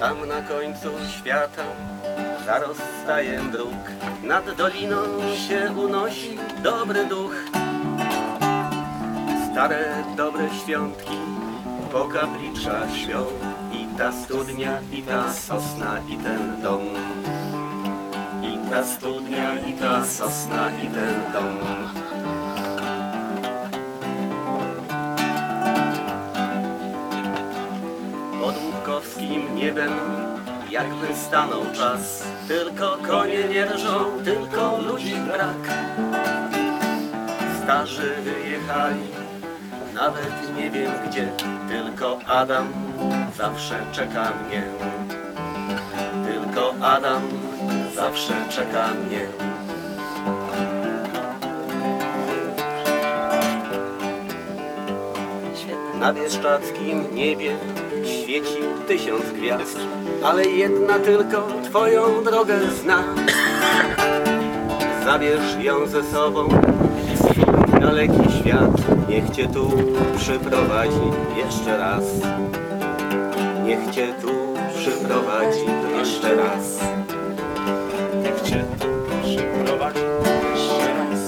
Tam na końcu świata zaraz staje mruk. Nad doliną się unosi dobry duch. Stare, dobre świątki po kapliczach śpią. I ta studnia, i ta sosna, i ten dom. I ta studnia, i ta sosna, i ten dom. Pod łupkowskim niebem jakby stanął czas. Tylko konie nie rżą, tylko ludzi brak. Starzy wyjechali, nawet nie wiem gdzie. Tylko Adam zawsze czeka mnie. Tylko Adam zawsze czeka mnie. Na bieszczadzkim niebie świeci 1000 gwiazd, ale jedna tylko twoją drogę zna. Zabierz ją ze sobą w daleki świat. Niech cię tu przyprowadzi jeszcze raz. Niech cię tu przyprowadzi jeszcze raz. Niech cię tu przyprowadzi jeszcze raz.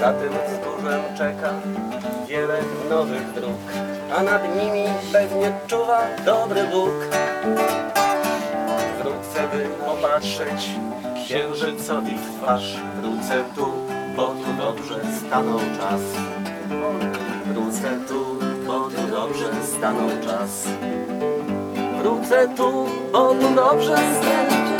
Za tym wzgórzem czeka wiele nowych dróg, a nad nimi pewnie czuwa dobry Bóg. Wrócę, by popatrzeć księżycowi w twarz. Wrócę tu, bo tu dobrze stanął czas. Wrócę tu, bo tu dobrze stanął czas. Wrócę tu, bo tu dobrze stanął czas.